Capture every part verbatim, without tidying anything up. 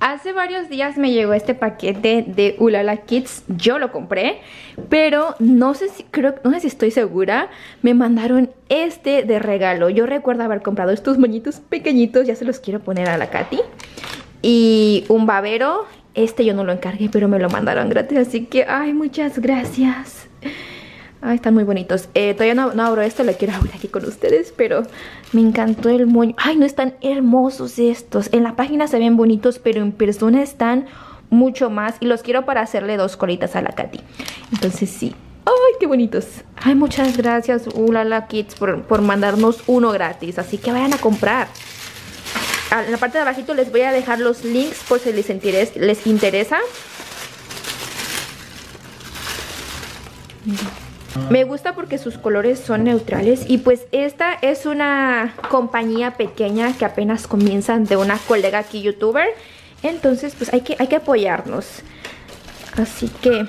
Hace varios días me llegó este paquete de Ulala Kids. Yo lo compré, pero no sé si creo, no sé si estoy segura. Me mandaron este de regalo. Yo recuerdo haber comprado estos moñitos pequeñitos. Ya se los quiero poner a la Katy. Y un babero. Este yo no lo encargué, pero me lo mandaron gratis. Así que, ay, muchas gracias. Ay, están muy bonitos. Eh, todavía no, no abro esto, lo quiero abrir aquí con ustedes, pero me encantó el moño. Ay, no, están hermosos estos. En la página se ven bonitos, pero en persona están mucho más. Y los quiero para hacerle dos colitas a la Katy. Entonces sí. Ay, qué bonitos. Ay, muchas gracias Ulala Kids por, por mandarnos uno gratis. Así que vayan a comprar. En la parte de abajito les voy a dejar los links por si les interesa. Les interesa. Me gusta porque sus colores son neutrales. Y pues esta es una compañía pequeña que apenas comienzan, de una colega aquí youtuber. Entonces pues hay que, hay que apoyarnos. Así que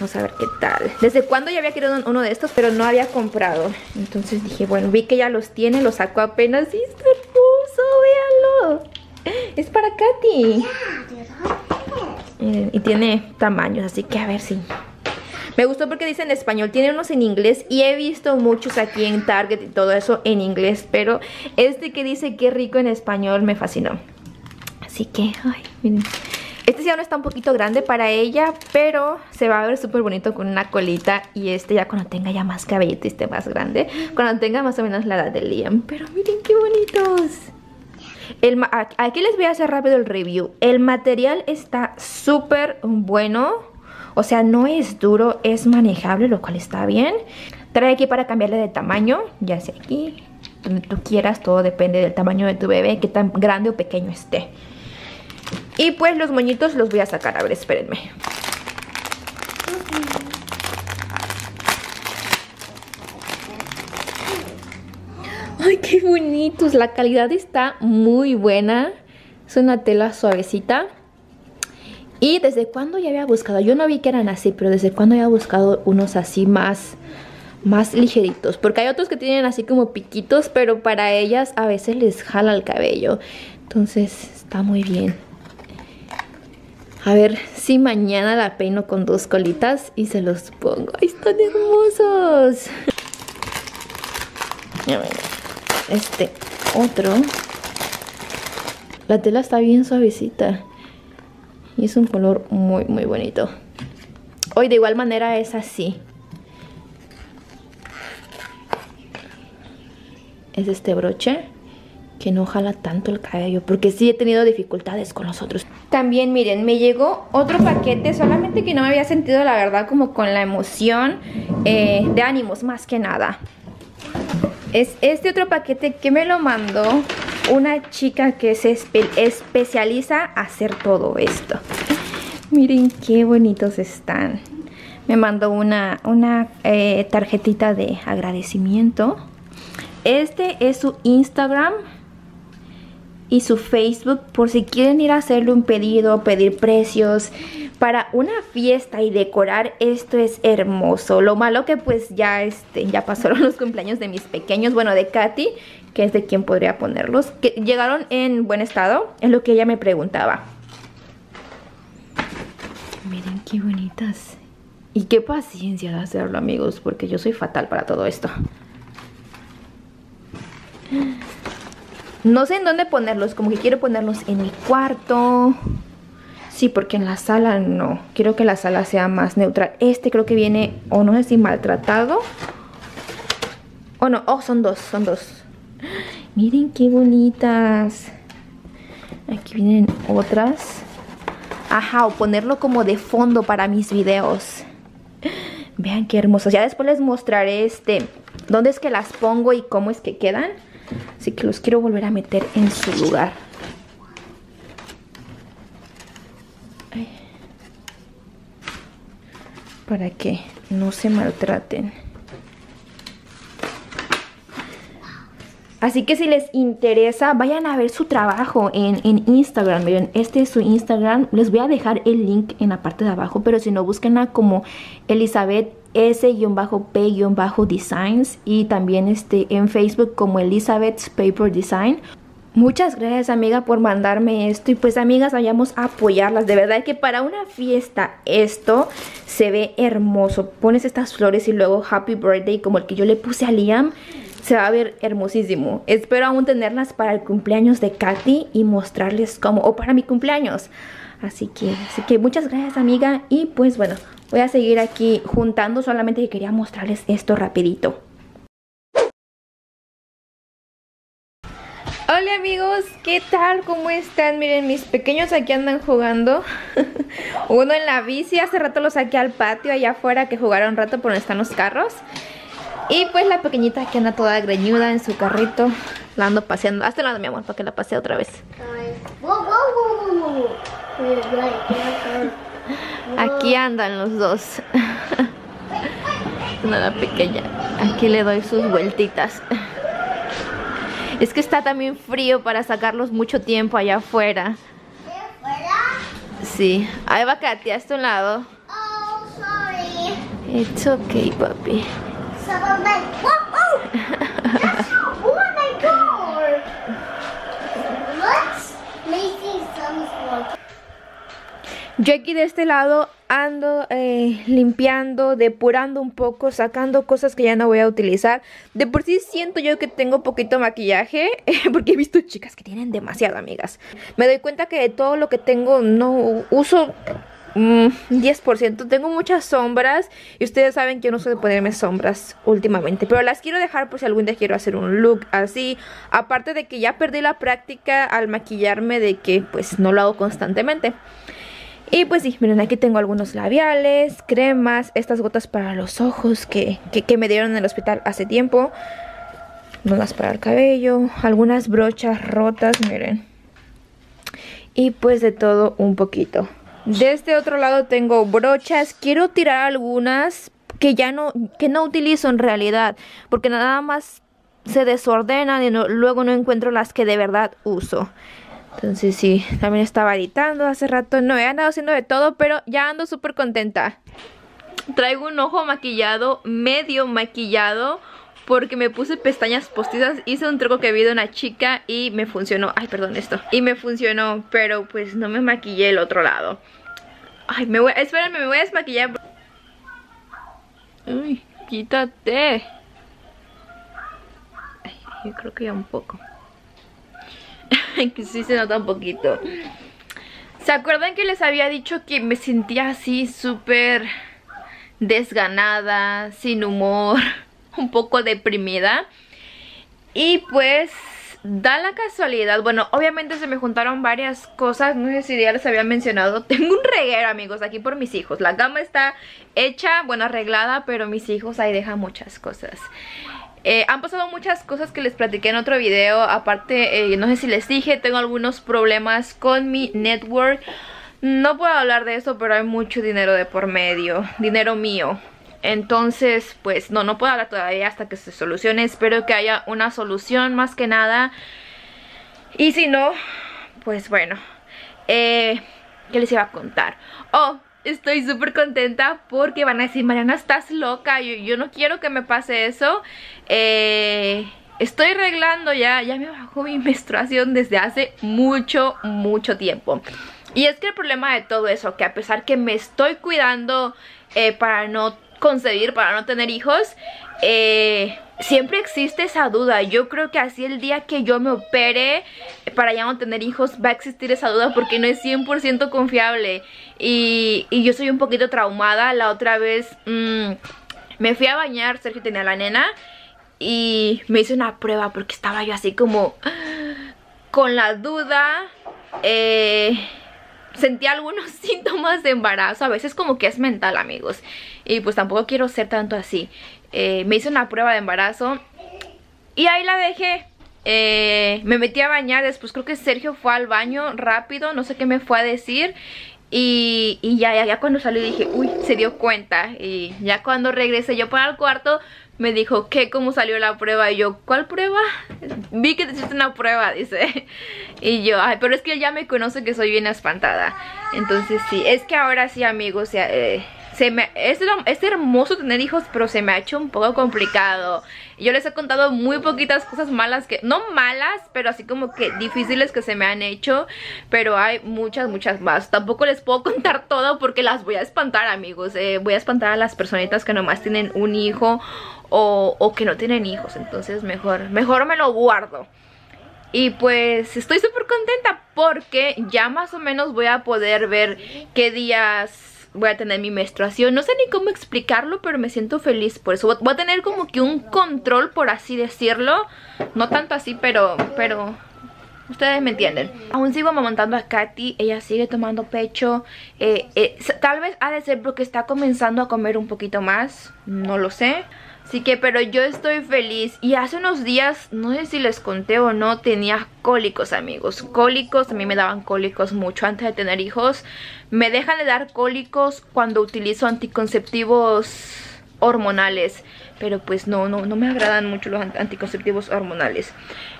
vamos a ver qué tal. Desde cuando ya había querido uno de estos, pero no había comprado. Entonces dije, bueno, vi que ya los tiene, los sacó apenas. Y está hermoso, véanlo. Es para Katy. Miren, y tiene tamaños, así que a ver si... Me gustó porque dice en español, tiene unos en inglés y he visto muchos aquí en Target y todo eso en inglés, pero este que dice qué rico en español me fascinó. Así que, ay, miren. Este ya no está un poquito grande para ella, pero se va a ver súper bonito con una colita. Y este ya cuando tenga ya más cabellito y esté más grande, cuando tenga más o menos la edad de Liam. Pero miren qué bonitos. El, aquí les voy a hacer rápido el review. El material está súper bueno. O sea, no es duro, es manejable, lo cual está bien. Trae aquí para cambiarle de tamaño, ya sea aquí, donde tú quieras, todo depende del tamaño de tu bebé, qué tan grande o pequeño esté. Y pues los moñitos los voy a sacar, a ver, espérenme. ¡Ay, qué bonitos! La calidad está muy buena, es una tela suavecita. Y desde cuándo ya había buscado, yo no vi que eran así, pero desde cuándo había buscado unos así más, más ligeritos. Porque hay otros que tienen así como piquitos, pero para ellas a veces les jala el cabello. Entonces está muy bien. A ver si mañana la peino con dos colitas y se los pongo. ¡Ay, están hermosos! Este otro. La tela está bien suavecita. Y es un color muy, muy bonito. Hoy de igual manera es así. Es este broche que no jala tanto el cabello, porque sí he tenido dificultades con los otros. También miren, me llegó otro paquete, solamente que no me había sentido la verdad como con la emoción eh, de ánimos más que nada. Es este otro paquete que me lo mandó una chica que se espe- especializa a hacer todo esto. Miren qué bonitos están. Me mandó una, una eh, tarjetita de agradecimiento. Este es su Instagram y su Facebook, por si quieren ir a hacerle un pedido, pedir precios para una fiesta y decorar. Esto es hermoso. Lo malo que pues ya, este, ya pasaron los cumpleaños de mis pequeños, bueno, de Katy, que es de quien podría ponerlos, que llegaron en buen estado, es lo que ella me preguntaba. Miren qué bonitas. Y qué paciencia de hacerlo, amigos, porque yo soy fatal para todo esto. No sé en dónde ponerlos, como que quiero ponerlos en mi cuarto. Sí, porque en la sala no. Quiero que la sala sea más neutral. Este creo que viene, o oh, no sé si maltratado. O oh, no, oh, son dos, son dos. Miren qué bonitas. Aquí vienen otras. Ajá, o ponerlo como de fondo para mis videos. Vean qué hermosos. Ya después les mostraré este, dónde es que las pongo y cómo es que quedan. Así que los quiero volver a meter en su lugar. Ay. Para que no se maltraten. Así que si les interesa, vayan a ver su trabajo en, en Instagram. Miren, este es su Instagram. Les voy a dejar el link en la parte de abajo, pero si no, búsquenla como Elizabeth S P Designs y también este, en Facebook como Elizabeth S P Design. Muchas gracias, amiga, por mandarme esto. Y pues, amigas, vayamos a apoyarlas. De verdad que para una fiesta esto se ve hermoso. Pones estas flores y luego Happy Birthday, como el que yo le puse a Liam. Se va a ver hermosísimo. Espero aún tenerlas para el cumpleaños de Katy y mostrarles cómo. O para mi cumpleaños. Así que, así que muchas gracias, amiga. Y pues, bueno, voy a seguir aquí juntando. Solamente que quería mostrarles esto rapidito. Hola, amigos, ¿qué tal? ¿Cómo están? Miren, mis pequeños aquí andan jugando. Uno en la bici, hace rato lo saqué al patio allá afuera que jugaron un rato por donde están los carros. Y pues la pequeñita aquí anda toda greñuda en su carrito. La ando paseando. Hazte lado, mi amor, para que la pasee otra vez. Aquí andan los dos. No, la pequeña. Aquí le doy sus vueltitas. Es que está también frío para sacarlos mucho tiempo allá afuera. Sí. Ahí va Katy, hazte un lado. Oh, sorry. It's okay, papi. Yo aquí de este lado ando eh, limpiando, depurando un poco, sacando cosas que ya no voy a utilizar. De por sí siento yo que tengo poquito maquillaje, eh, porque he visto chicas que tienen demasiado, amigas. Me doy cuenta que de todo lo que tengo no uso mm, diez por ciento. Tengo muchas sombras y ustedes saben que yo no soy de ponerme sombras últimamente. Pero las quiero dejar por si algún día quiero hacer un look así. Aparte de que ya perdí la práctica al maquillarme, de que pues no lo hago constantemente. Y pues sí, miren, aquí tengo algunos labiales, cremas, estas gotas para los ojos que, que, que me dieron en el hospital hace tiempo. Unas para el cabello, algunas brochas rotas, miren. Y pues de todo un poquito. De este otro lado tengo brochas, quiero tirar algunas que ya no, que no utilizo en realidad. Porque nada más se desordenan y no, luego no encuentro las que de verdad uso. Entonces sí, también estaba editando hace rato. No, he andado haciendo de todo, pero ya ando súper contenta. Traigo un ojo maquillado, medio maquillado, porque me puse pestañas postizas. Hice un truco que vi de una chica y me funcionó. Ay, perdón esto. Y me funcionó, pero pues no me maquillé el otro lado. Ay, me voy, espérenme, me voy a desmaquillar. Uy, quítate. Ay, yo creo que ya un poco. Que sí se nota un poquito. ¿Se acuerdan que les había dicho que me sentía así súper desganada, sin humor, un poco deprimida? Y pues da la casualidad, bueno, obviamente se me juntaron varias cosas. No sé si ya les había mencionado. Tengo un reguero, amigos, aquí por mis hijos. La cama está hecha, bueno, arreglada, pero mis hijos ahí dejan muchas cosas. Eh, han pasado muchas cosas que les platiqué en otro video. Aparte, eh, no sé si les dije, tengo algunos problemas con mi network. No puedo hablar de eso, pero hay mucho dinero de por medio. Dinero mío. Entonces, pues no, no puedo hablar todavía hasta que se solucione. Espero que haya una solución más que nada. Y si no, pues bueno. Eh, ¿Qué les iba a contar? Oh, estoy súper contenta porque van a decir, Mariana, estás loca, yo, yo no quiero que me pase eso. Eh, estoy arreglando ya, ya me bajó mi menstruación desde hace mucho, mucho tiempo. Y es que el problema de todo eso, que a pesar que me estoy cuidando eh, para no concebir, para no tener hijos, eh, siempre existe esa duda. Yo creo que así el día que yo me opere para ya no tener hijos va a existir esa duda, porque no es cien por ciento confiable. Y, y yo soy un poquito traumada. La otra vez mmm, me fui a bañar, Sergio tenía a la nena, y me hice una prueba porque estaba yo así como con la duda. Eh... Sentí algunos síntomas de embarazo. A veces como que es mental, amigos. Y pues tampoco quiero ser tanto así. eh, Me hice una prueba de embarazo y ahí la dejé. eh, Me metí a bañar. Después creo que Sergio fue al baño rápido. No sé qué me fue a decir. Y, y ya, ya, ya cuando salí dije, uy, se dio cuenta. Y ya cuando regresé yo para el cuarto, me dijo, ¿qué? ¿Cómo salió la prueba? Y yo, ¿cuál prueba? Vi que te hiciste una prueba, dice. Y yo, ay, pero es que él ya me conoce que soy bien espantada. Entonces sí, es que ahora sí, amigos, eh, se me, es, es hermoso tener hijos, pero se me ha hecho un poco complicado. Yo les he contado muy poquitas cosas malas que, no malas, pero así como que difíciles que se me han hecho, pero hay muchas, muchas más. Tampoco les puedo contar todo porque las voy a espantar, amigos. eh, Voy a espantar a las personitas que nomás tienen un hijo o, o que no tienen hijos. Entonces mejor, mejor me lo guardo. Y pues estoy súper contenta porque ya más o menos voy a poder ver qué días voy a tener mi menstruación. No sé ni cómo explicarlo, pero me siento feliz por eso. Voy a tener como que un control, por así decirlo. No tanto así, pero... pero... ustedes me entienden. Aún sigo amamantando a Katy. Ella sigue tomando pecho. eh, eh, Tal vez ha de ser porque está comenzando a comer un poquito más. No lo sé. Así que, pero yo estoy feliz. Y hace unos días, no sé si les conté o no, tenía cólicos, amigos. Cólicos, a mí me daban cólicos mucho antes de tener hijos. Me dejan de dar cólicos cuando utilizo anticonceptivos hormonales. Pero pues no, no, no me agradan mucho los anticonceptivos hormonales.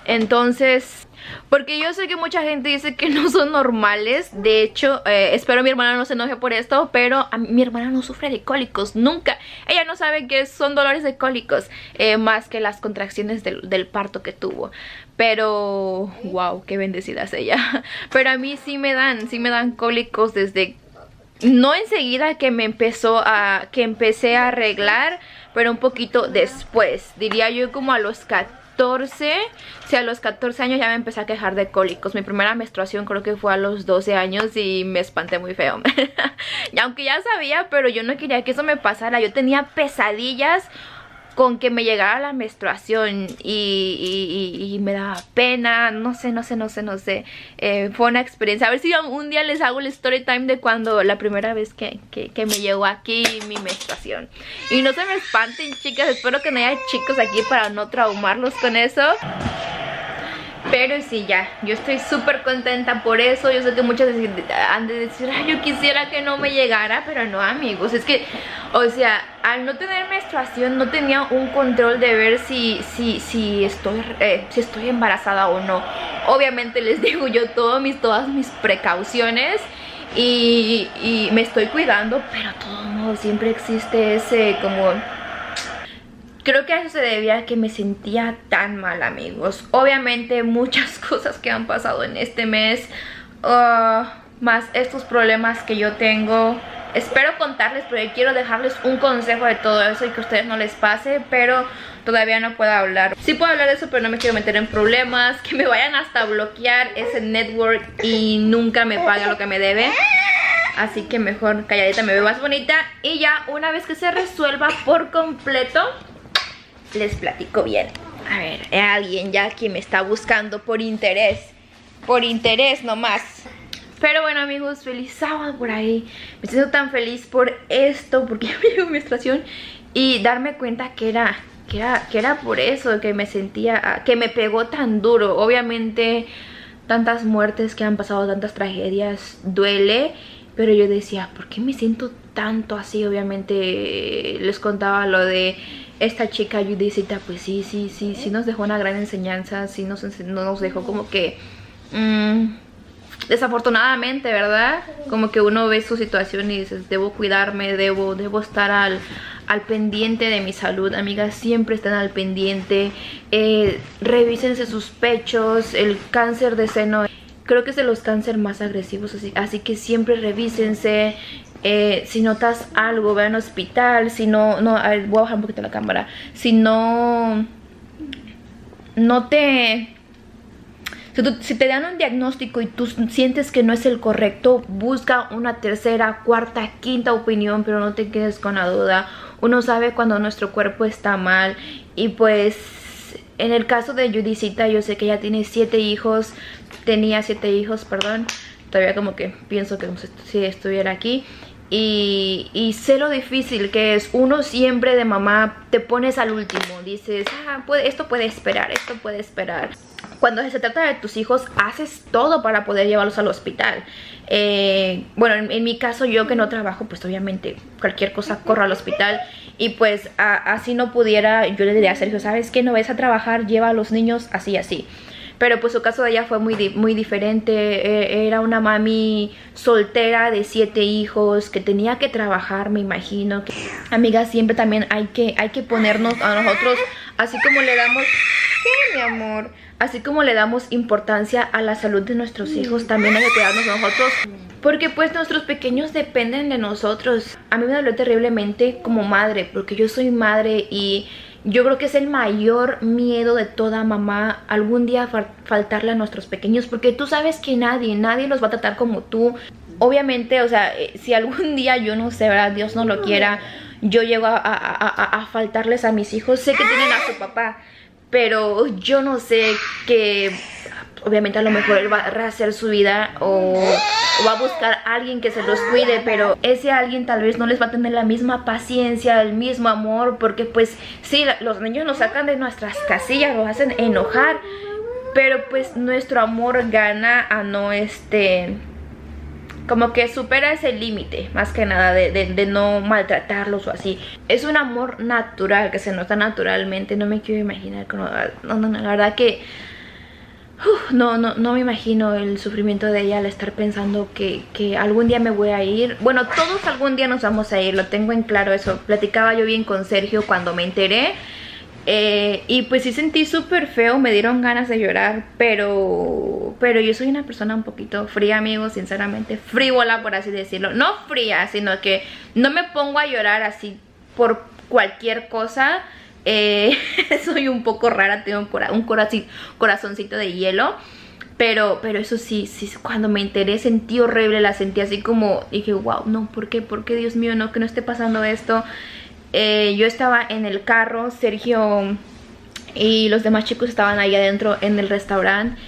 Entonces... porque yo sé que mucha gente dice que no son normales. De hecho, eh, espero mi hermana no se enoje por esto, pero a mí, mi hermana no sufre de cólicos, nunca. Ella no sabe que son dolores de cólicos, eh, más que las contracciones del, del parto que tuvo. Pero, wow, qué bendecida es ella. Pero a mí sí me dan, sí me dan cólicos desde... no enseguida que me empezó a... que empecé a arreglar, pero un poquito después. Diría yo como a los catorce. Si a los catorce años ya me empecé a quejar de cólicos. Mi primera menstruación creo que fue a los doce años y me espanté muy feo. Y aunque ya sabía, pero yo no quería que eso me pasara. Yo tenía pesadillas con que me llegara la menstruación y, y, y, y me daba pena. No sé, no sé, no sé, no sé. Eh, fue una experiencia. A ver si un día les hago el story time de cuando la primera vez que, que, que me llegó aquí mi menstruación. Y no se me espanten, chicas. Espero que no haya chicos aquí para no traumarlos con eso. Pero sí, ya, yo estoy súper contenta por eso. Yo sé que muchas han de decir, ay, yo quisiera que no me llegara, pero no, amigos. Es que, o sea, al no tener menstruación no tenía un control de ver si, si, si, estoy, eh, si estoy embarazada o no. Obviamente les digo yo todo mis, todas mis precauciones y, y me estoy cuidando, pero de todos modos siempre existe ese como... creo que a eso se debía a que me sentía tan mal, amigos. Obviamente muchas cosas que han pasado en este mes, uh, más estos problemas que yo tengo. Espero contarles, pero yo quiero dejarles un consejo de todo eso y que a ustedes no les pase, pero todavía no puedo hablar. Sí puedo hablar de eso, pero no me quiero meter en problemas. Que me vayan hasta a bloquear ese network y nunca me pague lo que me debe. Así que mejor calladita me veo más bonita. Y ya una vez que se resuelva por completo... les platico bien. A ver, hay alguien ya que me está buscando por interés. Por interés nomás. Pero bueno, amigos, feliz sábado por ahí. Me siento tan feliz por esto, porque ya me llegó mi menstruación. Y darme cuenta que era, que era, que era por eso que me sentía, que me pegó tan duro. Obviamente, tantas muertes que han pasado, tantas tragedias, duele. Pero yo decía, ¿por qué me siento tanto así? Obviamente, les contaba lo de... esta chica Judicita, pues sí, sí, sí, sí nos dejó una gran enseñanza, sí nos, nos dejó como que, mmm, desafortunadamente, ¿verdad? Como que uno ve su situación y dices, debo cuidarme, debo, debo estar al, al pendiente de mi salud. Amigas, siempre estén al pendiente, eh, revísense sus pechos, el cáncer de seno, creo que es de los cánceres más agresivos, así, así que siempre revísense. Eh, si notas algo, ve al hospital. Si no, no, a ver, voy a bajar un poquito la cámara. Si no, no te... Si, tú, si te dan un diagnóstico y tú sientes que no es el correcto, busca una tercera, cuarta, quinta opinión, pero no te quedes con la duda. Uno sabe cuando nuestro cuerpo está mal. Y pues, en el caso de Judicita, yo sé que ella tiene siete hijos. Tenía siete hijos, perdón. Todavía como que pienso que si estuviera aquí. Y, y sé lo difícil que es. Uno siempre de mamá te pones al último. Dices, ah, puede, esto puede esperar, esto puede esperar. Cuando se trata de tus hijos, haces todo para poder llevarlos al hospital. Eh, bueno, en, en mi caso, yo que no trabajo, pues obviamente cualquier cosa corro al hospital. Y pues a, así no pudiera, yo le diría a Sergio, ¿sabes qué? No ves a trabajar, lleva a los niños así, así. pero pues su caso de ella fue muy, muy diferente. Era una mami soltera de siete hijos que tenía que trabajar, me imagino. Amigas, siempre también hay que, hay que ponernos a nosotros, así como le damos... ¿Qué, mi amor? Así como le damos importancia a la salud de nuestros hijos, también hay que cuidarnos nosotros, porque pues nuestros pequeños dependen de nosotros. A mí me dolió terriblemente como madre, porque yo soy madre y yo creo que es el mayor miedo de toda mamá, algún día faltarle a nuestros pequeños, porque tú sabes que nadie, nadie los va a tratar como tú. Obviamente, o sea, si algún día, yo no sé, ¿verdad? Dios no lo quiera, yo llego a, a, a, a faltarles a mis hijos, sé que tienen a su papá, pero yo no sé, que obviamente a lo mejor él va a rehacer su vida o, o va a buscar a alguien que se los cuide, pero ese alguien tal vez no les va a tener la misma paciencia, el mismo amor, porque pues sí, los niños nos sacan de nuestras casillas, nos hacen enojar, pero pues nuestro amor gana a no este... como que supera ese límite, más que nada, de, de, de no maltratarlos o así. Es un amor natural, que se nota naturalmente. No me quiero imaginar, no, no, no, la verdad que... Uf, no, no, no me imagino el sufrimiento de ella al estar pensando que, que algún día me voy a ir. Bueno, todos algún día nos vamos a ir, lo tengo en claro eso. Platicaba yo bien con Sergio cuando me enteré. Eh, y pues sí sentí súper feo, me dieron ganas de llorar, pero pero yo soy una persona un poquito fría, amigos, sinceramente, frívola, por así decirlo. No fría, sino que no me pongo a llorar así por cualquier cosa. Eh, soy un poco rara, tengo un, cora un corazón, corazoncito de hielo, pero pero eso sí, sí, cuando me enteré sentí horrible, la sentí así como, dije, wow, no, ¿por qué? ¿Por qué, Dios mío, no, que no esté pasando esto? Eh, yo estaba en el carro, Sergio y los demás chicos estaban ahí adentro en el restaurante,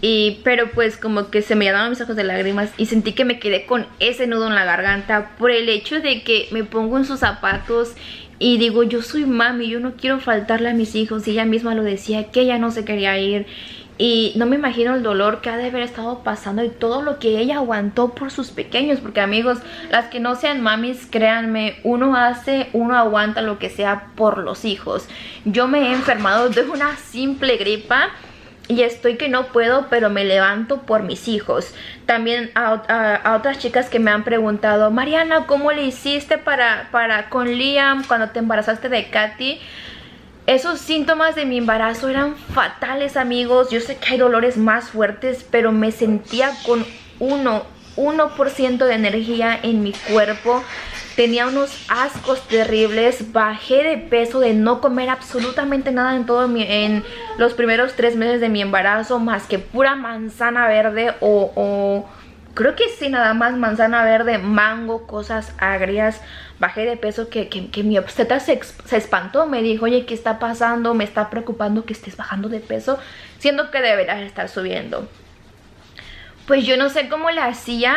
y, pero pues como que se me llenaron mis ojos de lágrimas y sentí que me quedé con ese nudo en la garganta por el hecho de que me pongo en sus zapatos y digo, yo soy mami, yo no quiero faltarle a mis hijos, y ella misma lo decía, que ella no se quería ir. Y no me imagino el dolor que ha de haber estado pasando y todo lo que ella aguantó por sus pequeños. Porque, amigos, las que no sean mamis, créanme, uno hace, uno aguanta lo que sea por los hijos. Yo me he enfermado de una simple gripa y estoy que no puedo, pero me levanto por mis hijos. También a, a, a otras chicas que me han preguntado, Mariana, ¿cómo le hiciste para, para con Liam cuando te embarazaste de Katy? Esos síntomas de mi embarazo eran fatales, amigos. Yo sé que hay dolores más fuertes, pero me sentía con uno por ciento de energía en mi cuerpo. Tenía unos ascos terribles. Bajé de peso de no comer absolutamente nada en, todo mi, en los primeros tres meses de mi embarazo, más que pura manzana verde o... o creo que sí, nada más manzana verde, mango, cosas agrias. Bajé de peso que, que, que mi obstetra se, se espantó. Me dijo, oye, ¿qué está pasando? Me está preocupando que estés bajando de peso, siendo que deberás estar subiendo. Pues yo no sé cómo le hacía,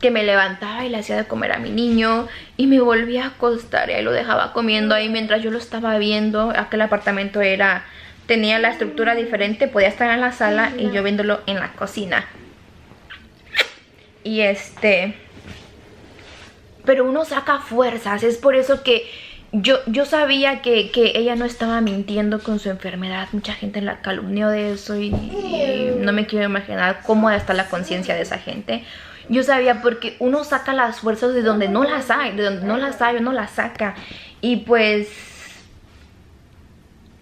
que me levantaba y le hacía de comer a mi niño y me volvía a acostar y ahí lo dejaba comiendo ahí mientras yo lo estaba viendo. Aquel apartamento era, tenía la estructura diferente, podía estar en la sala y yo viéndolo en la cocina. Y este... pero uno saca fuerzas. Es por eso que yo, yo sabía que, que ella no estaba mintiendo con su enfermedad. Mucha gente la calumnió de eso y, y no me quiero imaginar cómo está la conciencia de esa gente. Yo sabía, porque uno saca las fuerzas de donde no las hay. De donde no las hay, uno las saca. Y pues...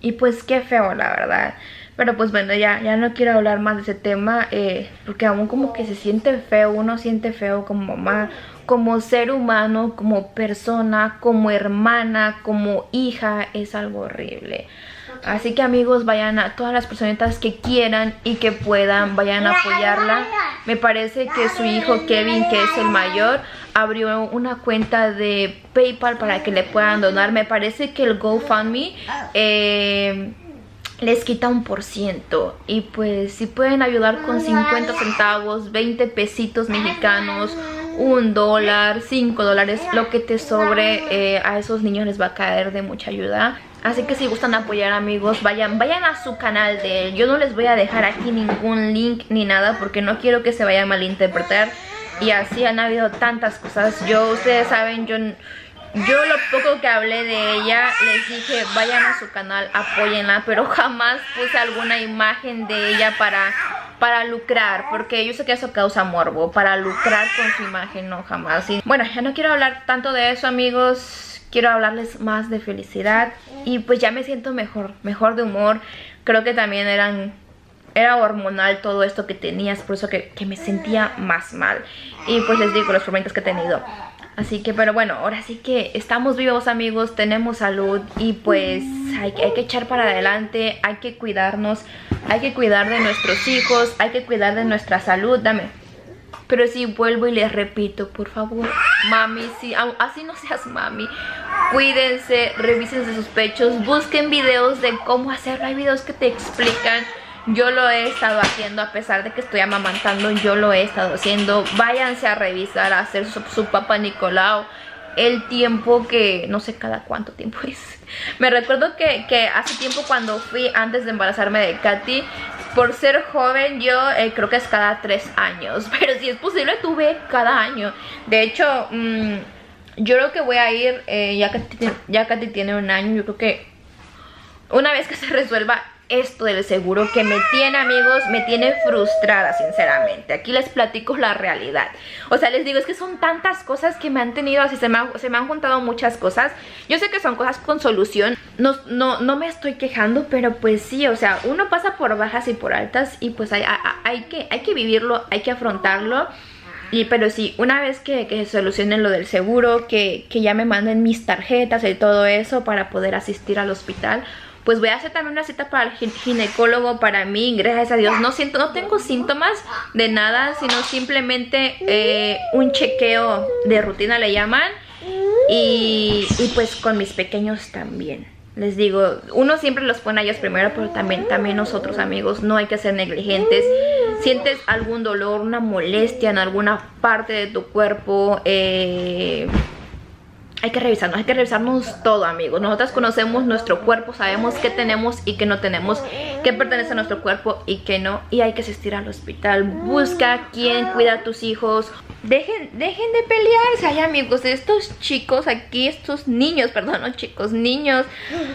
y pues qué feo, la verdad. Pero pues bueno, ya, ya no quiero hablar más de ese tema, eh, porque aún como que se siente feo, uno siente feo como mamá, como ser humano, como persona, como hermana, como hija, es algo horrible. Así que, amigos, vayan a todas las personitas que quieran y que puedan, vayan a apoyarla. Me parece que su hijo Kevin, que es el mayor, abrió una cuenta de PayPal para que le puedan donar. Me parece que el GoFundMe... Eh, les quita un por ciento. Y pues si pueden ayudar con cincuenta centavos, veinte pesitos mexicanos, un dólar, cinco dólares, lo que te sobre, eh, a esos niños les va a caer de mucha ayuda. Así que si gustan apoyar, amigos, vayan, vayan a su canal de él. Yo no les voy a dejar aquí ningún link ni nada, porque no quiero que se vayan a malinterpretar. Y así han habido tantas cosas. Yo, ustedes saben, yo... Yo lo poco que hablé de ella, les dije vayan a su canal, apóyenla, pero jamás puse alguna imagen de ella para, para lucrar, porque yo sé que eso causa morbo, para lucrar con su imagen, no, jamás. Y bueno, ya no quiero hablar tanto de eso, amigos, quiero hablarles más de felicidad. Y pues ya me siento mejor, mejor de humor, creo que también eran... era hormonal todo esto que tenías, por eso que, que me sentía más mal. Y pues les digo, los problemas que he tenido. Así que, pero bueno, ahora sí que estamos vivos, amigos, tenemos salud. Y pues hay, hay que echar para adelante, hay que cuidarnos, hay que cuidar de nuestros hijos, hay que cuidar de nuestra salud, dame. Pero sí, vuelvo y les repito, por favor, mami, sí, así no seas mami, cuídense, revísense sus pechos, busquen videos de cómo hacerlo, hay videos que te explican. Yo lo he estado haciendo, a pesar de que estoy amamantando, yo lo he estado haciendo. Váyanse a revisar, a hacer su, su papá Nicolau, el tiempo que... no sé cada cuánto tiempo es. Me recuerdo que, que hace tiempo cuando fui, antes de embarazarme de Katy, por ser joven yo eh, creo que es cada tres años. Pero si es posible tuve cada año. De hecho, mmm, yo creo que voy a ir, eh, ya, Katy, ya Katy tiene un año, yo creo que una vez que se resuelva... esto del seguro, que me tiene, amigos, me tiene frustrada, sinceramente. Aquí les platico la realidad. O sea, les digo, es que son tantas cosas que me han tenido, así se me, ha, se me han juntado muchas cosas. Yo sé que son cosas con solución, no, no, no me estoy quejando, pero pues sí, o sea, uno pasa por bajas y por altas, y pues hay, hay, hay, que, hay que vivirlo, hay que afrontarlo. Y, pero sí, una vez que, que se solucione lo del seguro, que, que ya me manden mis tarjetas y todo eso para poder asistir al hospital, pues voy a hacer también una cita para el ginecólogo para mí, gracias a Dios. No siento, no tengo síntomas de nada, sino simplemente eh, un chequeo de rutina le llaman. Y, y pues con mis pequeños también. Les digo, uno siempre los pone a ellos primero, pero también, también nosotros, amigos, no hay que ser negligentes. Sientes algún dolor, una molestia en alguna parte de tu cuerpo, eh... hay que revisarnos, hay que revisarnos todo, amigos. Nosotras conocemos nuestro cuerpo, sabemos qué tenemos y qué no tenemos, qué pertenece a nuestro cuerpo y qué no. Y hay que asistir al hospital. Busca quién cuida a tus hijos. Dejen, dejen de pelearse. Ay, amigos, estos chicos aquí, estos niños, perdón, no chicos, niños,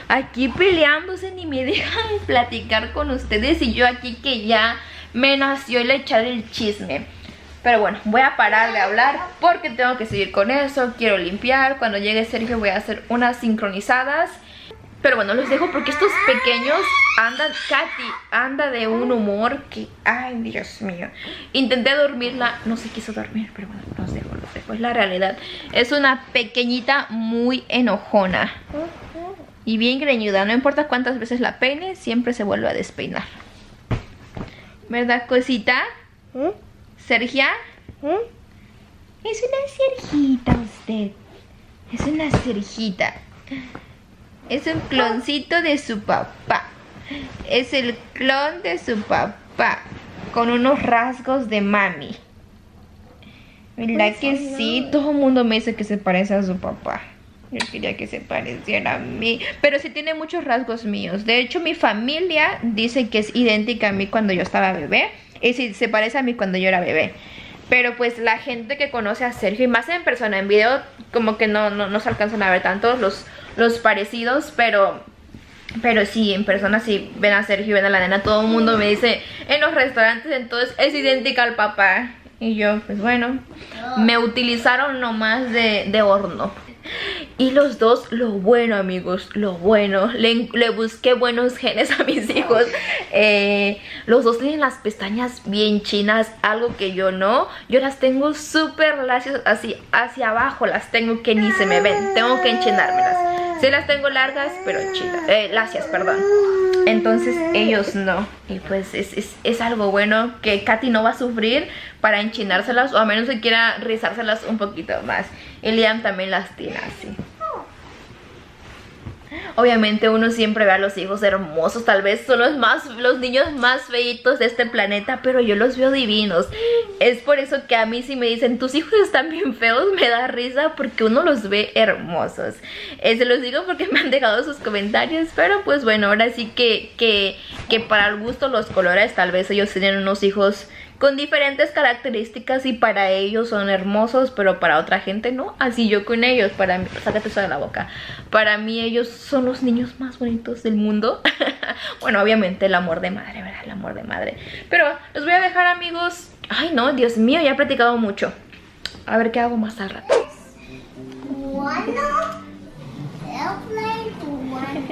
aquí peleándose ni me dejan platicar con ustedes. Y yo aquí que ya me nació el echar el chisme. Pero bueno, voy a parar de hablar porque tengo que seguir con eso, quiero limpiar. Cuando llegue Sergio voy a hacer unas sincronizadas. Pero bueno, los dejo porque estos pequeños andan... Katy anda de un humor que... ay, Dios mío. Intenté dormirla, no se quiso dormir, pero bueno, los dejo, los dejo. Es la realidad. Es una pequeñita muy enojona. Y bien greñuda, no importa cuántas veces la peine, siempre se vuelve a despeinar. ¿Verdad, cosita? ¿Mm? ¿Sergia? ¿Eh? Es una Sergita usted. Es una Sergita. Es un cloncito de su papá. Es el clon de su papá. Con unos rasgos de mami. ¿Verdad que sí? Todo el mundo me dice que se parece a su papá. Yo quería que se pareciera a mí. Pero sí tiene muchos rasgos míos. De hecho, mi familia dice que es idéntica a mí cuando yo estaba bebé. Y sí, se parece a mí cuando yo era bebé. Pero pues la gente que conoce a Sergio, y más en persona, en video, como que no, no, no se alcanzan a ver tantos los, los parecidos. Pero... pero sí, en persona sí ven a Sergio y ven a la nena. Todo el mundo me dice en los restaurantes, entonces es idéntica al papá. Y yo, pues bueno, me utilizaron nomás de, de horno. Y los dos, lo bueno, amigos, lo bueno, le, le busqué buenos genes a mis hijos. eh, Los dos tienen las pestañas bien chinas, algo que yo no. Yo las tengo súper lacias, así hacia abajo las tengo que ni se me ven. Tengo que enchinármelas. Sí las tengo largas, pero chinas, eh, lacias, perdón. Entonces ellos no. Y pues es, es, es algo bueno que Katy no va a sufrir para enchinárselas, o a menos que quiera rizárselas un poquito más. Y Liam también las tiene así. Obviamente uno siempre ve a los hijos hermosos. Tal vez son los, más, los niños más feitos de este planeta, pero yo los veo divinos. Es por eso que a mí si me dicen tus hijos están bien feos, me da risa, porque uno los ve hermosos. eh, Se los digo porque me han dejado sus comentarios. Pero pues bueno, ahora sí que, que, que para el gusto los colores. Tal vez ellos tienen unos hijos con diferentes características, y para ellos son hermosos, pero para otra gente no. Así yo con ellos, para mí, sácate eso de la boca, para mí ellos son los niños más bonitos del mundo. Bueno, obviamente el amor de madre, ¿verdad? El amor de madre. Pero los voy a dejar, amigos. Ay, no, Dios mío, ya he platicado mucho. A ver qué hago más al rato.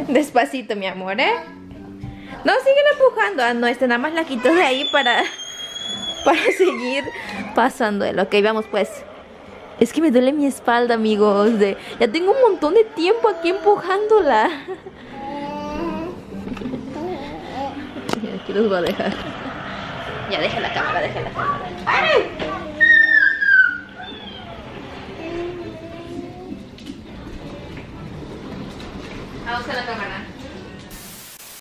Despacito, mi amor, ¿eh? No, siguen empujando. Ah, no, este nada más la quito de ahí para, para seguir pasando él. Ok, vamos pues. Es que me duele mi espalda, amigos. De, ya tengo un montón de tiempo aquí empujándola. Aquí los voy a dejar. Ya, deja la cámara, deja la cámara. ¡Ay! Vamos a la cámara.